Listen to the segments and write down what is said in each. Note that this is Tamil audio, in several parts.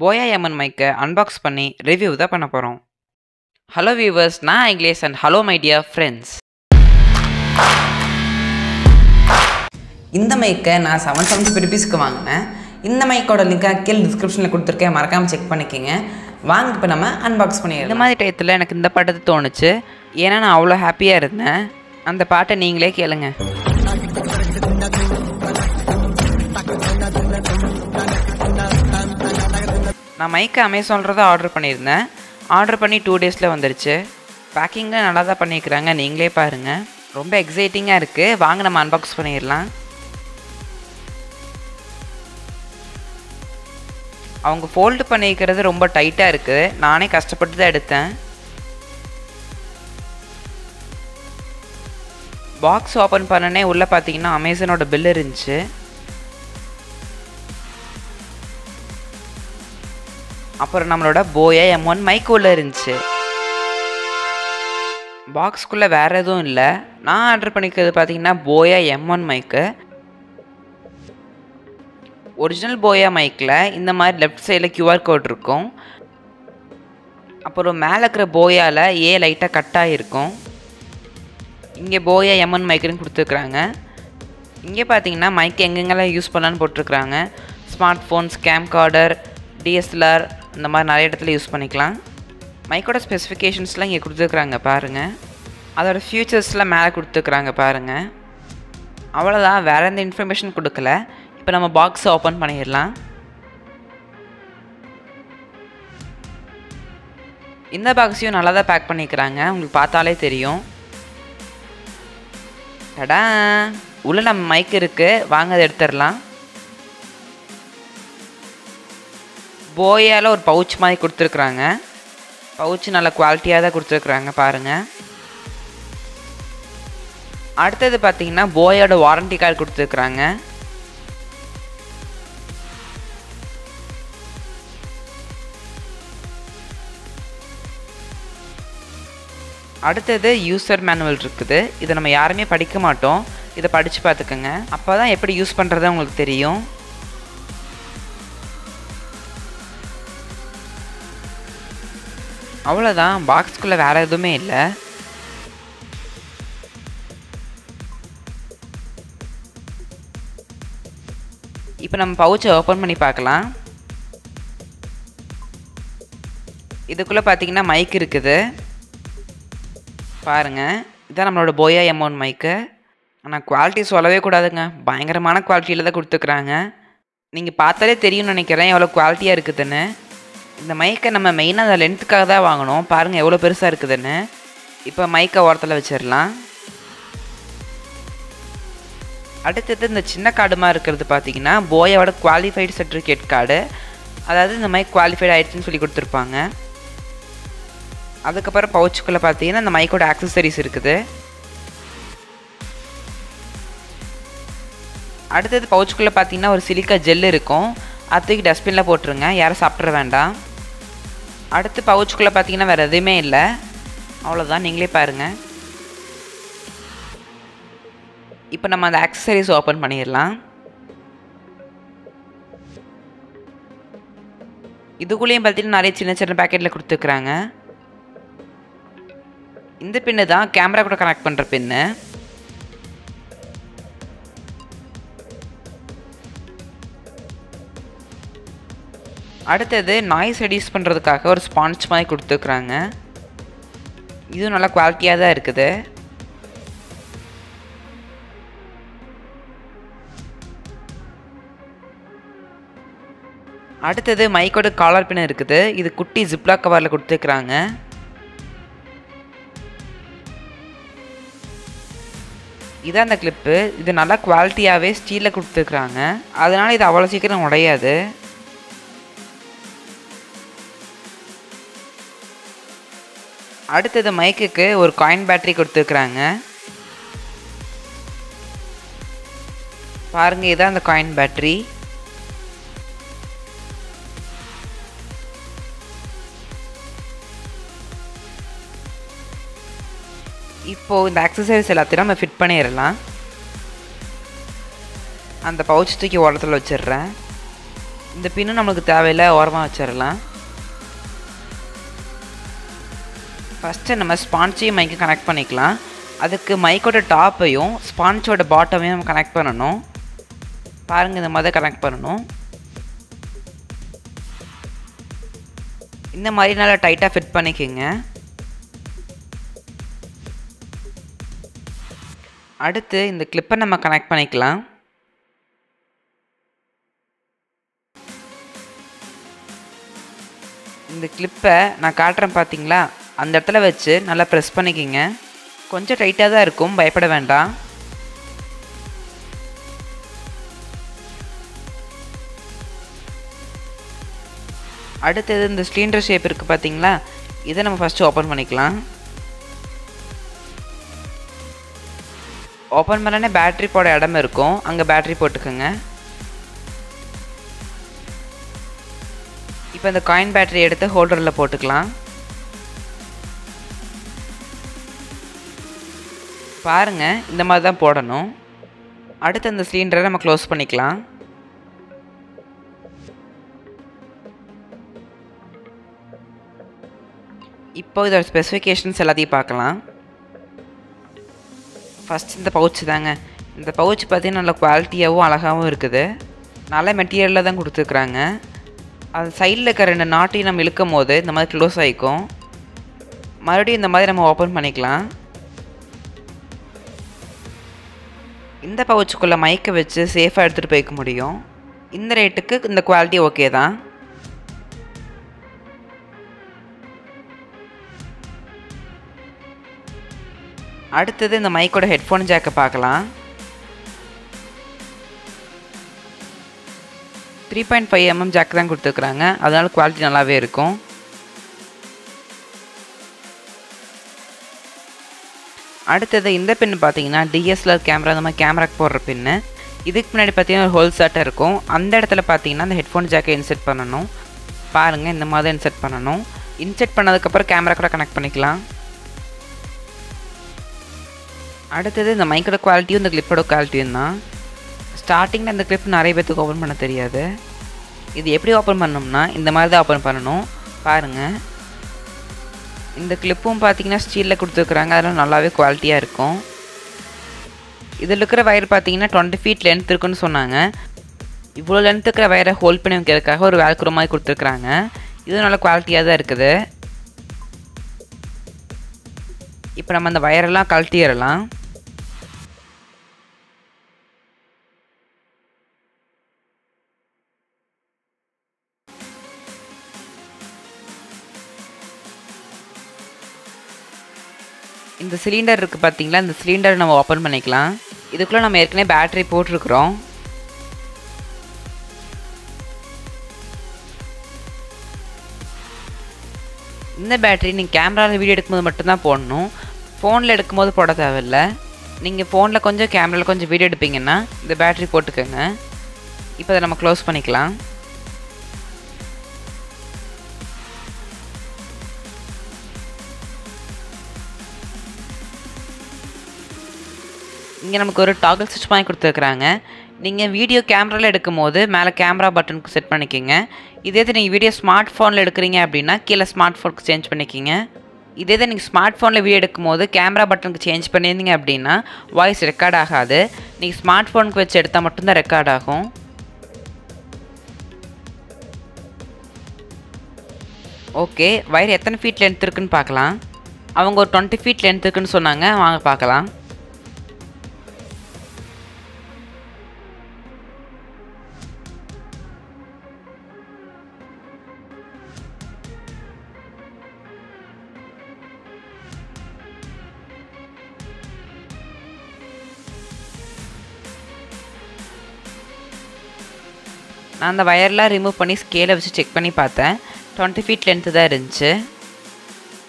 Boya BY-M1 mic unbox பண்ணி review தான் பண்ண போறோம். Hello viewers, நான் English and hello my dear friends. இந்த mic நான் 770 rupeesக்கு வாங்குனேன். இந்த mic-ஓட link கீழ description-ல கொடுத்திருக்கேன். மறக்காம செக் பண்ணிக்கங்க. வாங்க இப்ப நம்ம unbox பண்ணிரலாம். இந்த மாதிரி டைத்துல எனக்கு இந்த பாட்டு தோணுச்சு. ஏனா நான் அவ்ளோ ஹாப்பியா இருந்தேன். அந்த பாட்டை நீங்களே கேளுங்க. நான் மைக் அமேசான்ல தான் ஆர்டர் பண்ணியிருந்தேன். ஆர்டர் பண்ணி 2 டேஸ்ல வந்துருச்சு. பேக்கிங்ல நல்லா தான் பண்ணியிருக்காங்க. நீங்களே பாருங்க. ரொம்ப எக்ஸைட்டிங்கா இருக்கு. வாங்க நம்ம அன்பாக்ஸ் பண்ணிரலாம். அவங்க ஃபோல்ட் பண்ணிக்கிறது ரொம்ப டைட்டா இருக்கு. நானே கஷ்டப்பட்டு தான் எடுத்தேன். பாக்ஸ் ஓபன் பண்ணனே உள்ள பாத்தீங்கன்னா அமேசானோட பில் இருந்துச்சு. அப்புறம் நம்மளோட Boya M1 mic உள்ள இருந்துச்சு. பாக்ஸ்க்குள்ள வேற எதுவும் இல்லை. நான் ஆர்டர் பண்ணிக்கிறது பார்த்தீங்கன்னா Boya M1 mic. Original Boya micல இந்த மாதிரி லெஃப்ட் சைடில் QR கோட் இருக்கும். அப்புறம் மேலே இருக்கிற Boyaல ஏ லைட்டாக கட் ஆகிருக்கும். இங்கே Boya M1 micன்னு கொடுத்துருக்குறாங்க. இங்கே பார்த்தீங்கன்னா மைக் எங்கெங்கெல்லாம் யூஸ் பண்ணலான்னு போட்டிருக்கிறாங்க. ஸ்மார்ட் ஃபோன்ஸ், கேம்கார்டர், DSLR இந்த மாதிரி நிறைய இடத்துல யூஸ் பண்ணிக்கலாம். மைக்கோட ஸ்பெசிஃபிகேஷன்ஸ்லாம் இங்கே கொடுத்துருக்குறாங்க பாருங்கள். அதோட ஃபியூச்சர்ஸ்லாம் மேலே கொடுத்துருக்குறாங்க பாருங்கள். அவ்வளோதான், வேறு எந்த இன்ஃபர்மேஷன் கொடுக்கல. இப்போ நம்ம பாக்ஸை ஓப்பன் பண்ணிடலாம். இந்த பாக்ஸையும் நல்லா தான் பேக் பண்ணிக்கிறாங்க. உங்களுக்கு பார்த்தாலே தெரியும். டடா, உள்ளே நம்ம மைக் இருக்குது. வாங்க அதை எடுத்துடலாம். Boya-ல ஒரு பவுச் மாதிரி கொடுத்துருக்குறாங்க. பவுச் நல்ல குவாலிட்டியாக தான் கொடுத்துருக்குறாங்க பாருங்கள். அடுத்தது பார்த்தீங்கன்னா Boya-வோட வாரண்டி கார்டு கொடுத்துருக்குறாங்க. அடுத்தது யூசர் மேனுவல் இருக்குது. இதை நம்ம யாருமே படிக்க மாட்டோம். இதை படித்து பார்த்துக்கோங்க. அப்போ தான் எப்படி யூஸ் பண்ணுறது உங்களுக்கு தெரியும். அவ்வளோதான், பாக்ஸ்குள்ளே வேறு எதுவுமே இல்லை. இப்போ நம்ம பவுச்சை ஓப்பன் பண்ணி பார்க்கலாம். இதுக்குள்ளே பார்த்தீங்கன்னா மைக் இருக்குது பாருங்கள். இதான் நம்மளோட Boya M1 மைக்கு. ஆனால் குவாலிட்டி சொல்லவே கூடாதுங்க. பயங்கரமான குவாலிட்டியில் தான் கொடுத்துருக்குறாங்க. நீங்கள் பார்த்தாலே தெரியும்னு நினைக்கிறேன் எவ்வளோ குவாலிட்டியாக இருக்குதுன்னு. இந்த மைக்கை நம்ம மெயினாக அதை லென்த்துக்காக தான் வாங்கணும். பாருங்கள் எவ்வளோ பெருசாக இருக்குதுன்னு. இப்போ மைக்கை ஓரத்தில் வச்சிடலாம். அடுத்தது இந்த சின்ன கார்டுமாக இருக்கிறது பார்த்தீங்கன்னா Boya-வோட குவாலிஃபைடு சர்டிஃபிகேட் கார்டு. அதாவது இந்த மைக் குவாலிஃபைடு ஆகிடுச்சின்னு சொல்லி கொடுத்துருப்பாங்க. அதுக்கப்புறம் பவுச்சுக்குள்ளே பார்த்தீங்கன்னா இந்த மைக்கோட ஆக்சசரிஸ் இருக்குது. அடுத்தது பவுச்சுக்குள்ளே பார்த்தீங்கன்னா ஒரு சிலிக்கா ஜெல் இருக்கும். அதுக்கு டஸ்ட்பினில் போட்டுருங்க, யாரும் சாப்பிட்ற வேண்டாம். அடுத்து பவுச்சுக்குள்ளே பார்த்தீங்கன்னா வேறு எதுவுமே இல்லை. அவ்வளோதான், நீங்களே பாருங்கள். இப்போ நம்ம அந்த ஆக்சசரிஸ் ஓப்பன் பண்ணிடலாம். இதுக்குள்ளேயும் பார்த்தீங்கன்னா நிறைய சின்ன சின்ன பேக்கெட்டில் கொடுத்துருக்குறாங்க. இந்த பின்னு தான் கேமரா கூட கனெக்ட் பண்ணுற பின்னு. அடுத்தது நாய்ஸ் ரெடியூஸ் பண்ணுறதுக்காக ஒரு ஸ்பான்ச் மாதிரி கொடுத்துருக்குறாங்க. இதுவும் நல்லா குவாலிட்டியாக தான் இருக்குது. அடுத்தது மைக்கோட காலர் பின் இருக்குது. இது குட்டி ஜிப்லாக் கவரில் கொடுத்துருக்குறாங்க. இதான் அந்த கிளிப்பு. இது நல்லா குவாலிட்டியாகவே ஸ்டீலில் கொடுத்துருக்குறாங்க. அதனால் இது அவ்வளோ சீக்கிரம் உடையாது. அடுத்தது மைக்குக்கு ஒரு காயின் பேட்டரி கொடுத்துருக்குறாங்க. பாருங்க, இதான் அந்த காயின் பேட்டரி. இப்போ இந்த ஆக்சசரிஸ் எல்லாத்தையும் நம்ம ஃபிட் பண்ணிடலாம். அந்த பவுச் தூக்கி ஓரத்தில் வச்சிடுறேன். இந்த பின் நமக்கு தேவையில்லை, ஓரமாக வச்சிடலாம். ஃபஸ்ட்டு நம்ம ஸ்பான்ச்சையும் மைக்கு கனெக்ட் பண்ணிக்கலாம். அதுக்கு மைக்கோட டாப்பையும் ஸ்பான்ச்சோட பாட்டமையும் நம்ம கனெக்ட் பண்ணணும். பாருங்கள், இந்த மாதிரி கனெக்ட் பண்ணணும். இந்த மாதிரி நல்லா டைட்டாக ஃபிட் பண்ணிக்கோங்க. அடுத்து இந்த கிளிப்பை நம்ம கனெக்ட் பண்ணிக்கலாம். இந்த கிளிப்பை நான் காட்டுறேன், பார்த்தீங்களா? அந்த இடத்துல வச்சு நல்லா ப்ரெஸ் பண்ணிக்கிங்க. கொஞ்சம் டைட்டாக தான் இருக்கும், பயப்பட வேண்டாம். அடுத்தது இந்த சிலிண்டர் ஷேப் இருக்குது, பார்த்தீங்களா? இதை நம்ம ஃபஸ்ட்டு ஓப்பன் பண்ணிக்கலாம். ஓப்பன் பண்ணனே பேட்ரி போட இடம் இருக்கும், அங்கே பேட்ரி போட்டுக்கோங்க. இப்போ இந்த காயின் பேட்டரி எடுத்து ஹோல்டரில் போட்டுக்கலாம். பாருங்கள், இந்த மாதிரி தான் போடணும். அடுத்து அந்த சிலிண்டரை நம்ம க்ளோஸ் பண்ணிக்கலாம். இப்போ இதோட ஸ்பெசிஃபிகேஷன்ஸ் எல்லாத்தையும் பார்க்கலாம். ஃபஸ்ட் இந்த பவுச்சு தாங்க. இந்த பவுச் பார்த்திங்கன்னா நல்ல குவாலிட்டியாகவும் அழகாகவும் இருக்குது. நல்ல மெட்டீரியலில் தான் கொடுத்துருக்குறாங்க. அது சைடில் இருக்கிற ரெண்டு நாட்டையும் நம்ம இழுக்கும் போது இந்த மாதிரி க்ளோஸ் ஆகிக்கும். மறுபடியும் இந்த மாதிரி நம்ம ஓப்பன் பண்ணிக்கலாம். இந்த பவுச்சுக்குள்ளே மைக்கை வச்சு சேஃபாக எடுத்துகிட்டு போய்க்க முடியும். இந்த ரேட்டுக்கு இந்த குவாலிட்டி ஓகே தான். அடுத்தது இந்த மைக்கோட ஹெட்ஃபோன் ஜாக்கை பார்க்கலாம். 3.5mm ஜாக்கு தான் கொடுத்துருக்குறாங்க, அதனால குவாலிட்டி நல்லாவே இருக்கும். அடுத்தது இந்த பின்னு பார்த்தீங்கன்னா டிஎஸ்எல்ஆர் கேமரா, நம்ம கேமராக்கு போடுற பின்னு. இதுக்கு முன்னாடி பார்த்தீங்கன்னா ஒரு ஹோல் சாட்டாக இருக்கும். அந்த இடத்துல பார்த்தீங்கன்னா அந்த ஹெட்ஃபோன் ஜாக்கை இன்செர்ட் பண்ணணும். பாருங்கள், இந்த மாதிரி இன்செர்ட் பண்ணணும். இன்செர்ட் பண்ணதுக்கப்புறம் கேமரா கூட கனெக்ட் பண்ணிக்கலாம். அடுத்தது இந்த மைக்கோட குவாலிட்டியும் இந்த கிளிப்போட குவாலிட்டியும் தான். ஸ்டார்டிங்கில் இந்த கிளிப் நிறைய பேர்த்துக்கு ஓப்பன் பண்ண தெரியாது. இது எப்படி ஓப்பன் பண்ணோம்னா இந்த மாதிரி தான் ஓப்பன் பண்ணணும். பாருங்கள், இந்த கிளிப்பும் பார்த்திங்கன்னா ஸ்டீலில் கொடுத்துருக்குறாங்க, அதெல்லாம் நல்லாவே குவாலிட்டியாக இருக்கும். இதில் இருக்கிற வயர் பார்த்திங்கன்னா 20 feet லென்த் இருக்குன்னு சொன்னாங்க. இவ்வளோ லென்த் இருக்கிற வயரை ஹோல்ட் பண்ணி வைக்கிறதுக்காக ஒரு வேல்க்ரோ மாதிரி கொடுத்துருக்குறாங்க. இதுவும் நல்லா குவாலிட்டியாக தான் இருக்குது. இப்போ நம்ம அந்த வயரெல்லாம் கழட்டிடலாம். இந்த சிலிண்டர் இருக்குது பார்த்தீங்களா, இந்த சிலிண்டரை நம்ம ஓப்பன் பண்ணிக்கலாம். இதுக்குள்ளே நம்ம ஏற்கனவே பேட்டரி போட்டிருக்கிறோம். இந்த பேட்டரி நீங்கள் கேமராவில் வீடியோ எடுக்கும்போது மட்டும்தான் போடணும், ஃபோனில் எடுக்கும்போது போட தேவையில்ல. நீங்கள் ஃபோனில் கொஞ்சம் கேமராவில் கொஞ்சம் வீடியோ எடுப்பீங்கன்னா இந்த பேட்டரி போட்டுக்கோங்க. இப்போ அதை நம்ம க்ளோஸ் பண்ணிக்கலாம். இங்கே நமக்கு ஒரு டாகல் ஸ்விட்ச் பண்ணி கொடுத்துருக்குறாங்க. நீங்கள் வீடியோ கேமராவில் எடுக்கும் போது மேலே கேமரா பட்டனுக்கு செட் பண்ணிக்கோங்க. இதே தான் நீங்கள் வீடியோ ஸ்மார்ட் ஃபோனில் எடுக்கிறீங்க அப்படின்னா கீழே ஸ்மார்ட் ஃபோனுக்கு சேஞ்ச் பண்ணிக்கோங்க. இதே தான் நீங்கள் ஸ்மார்ட் ஃபோனில் வீடியோ எடுக்கும் போது கேமரா பட்டனுக்கு சேஞ்ச் பண்ணியிருந்தீங்க அப்படின்னா வாய்ஸ் ரெக்கார்ட் ஆகாது. நீங்கள் ஸ்மார்ட் ஃபோனுக்கு வச்சு எடுத்தால் மட்டும்தான் ரெக்கார்ட் ஆகும். ஓகே, வயர் எத்தனை ஃபீட் லென்த் இருக்குன்னு பார்க்கலாம். அவங்க ஒரு 20 feet லென்த் இருக்குன்னு சொன்னாங்க, வாங்க பார்க்கலாம். நான் அந்த வயர்லாம் ரிமூவ் பண்ணி ஸ்கேலை வச்சு செக் பண்ணி பார்த்தேன், 20 feet லென்த்து தான் இருந்துச்சு.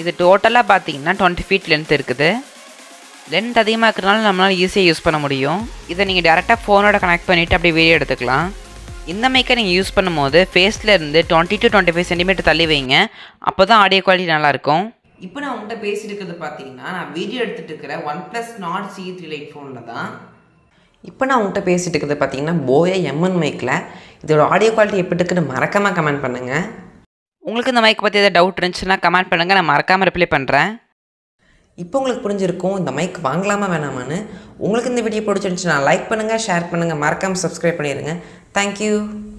இது டோட்டலாக பார்த்தீங்கன்னா 20 feet லென்த் இருக்குது. லென்த் அதிகமாக இருக்கிறனால நம்மளால் ஈஸியாக யூஸ் பண்ண முடியும். இதை நீங்கள் டேரெக்டாக ஃபோனோட கனெக்ட் பண்ணிவிட்டு அப்படியே வீடியோ எடுத்துக்கலாம். இந்த மைக்கை நீங்கள் யூஸ் பண்ணும்போது ஃபேஸ்லேருந்து 20 to 25 centimeter தள்ளி வைங்க, அப்போ தான் ஆடியோ குவாலிட்டி நல்லாயிருக்கும். இப்போ நான் உங்கள்கிட்ட பேசிட்டு இருக்கிறது பார்த்தீங்கன்னா நான் வீடியோ எடுத்துகிட்டு இருக்கிற OnePlus Nord C3 Lite ஃபோனில் தான். இப்போ நான் உங்கள்கிட்ட பேசிகிட்டு இருக்கிறது பார்த்தீங்கன்னா Boya M1 மைக்கில் இதோட ஆடியோ குவாலிட்டி எப்படி இருக்குன்னு மறக்காமல் கமெண்ட் பண்ணுங்கள். உங்களுக்கு இந்த மைக் பற்றி ஏதாவது டவுட் இருந்துச்சுன்னா கமெண்ட் பண்ணுங்கள், நான் மறக்காமல் ரிப்ளை பண்ணுறேன். இப்போ உங்களுக்கு புரிஞ்சிருக்கும் இந்த மைக் வாங்கலாமா வேணாமான்னு. உங்களுக்கு இந்த வீடியோ பிடிச்சிருந்துச்சுன்னா லைக் பண்ணுங்கள், ஷேர் பண்ணுங்கள், மறக்காமல் சப்ஸ்கிரைப் பண்ணிடுங்க. தேங்க்யூ.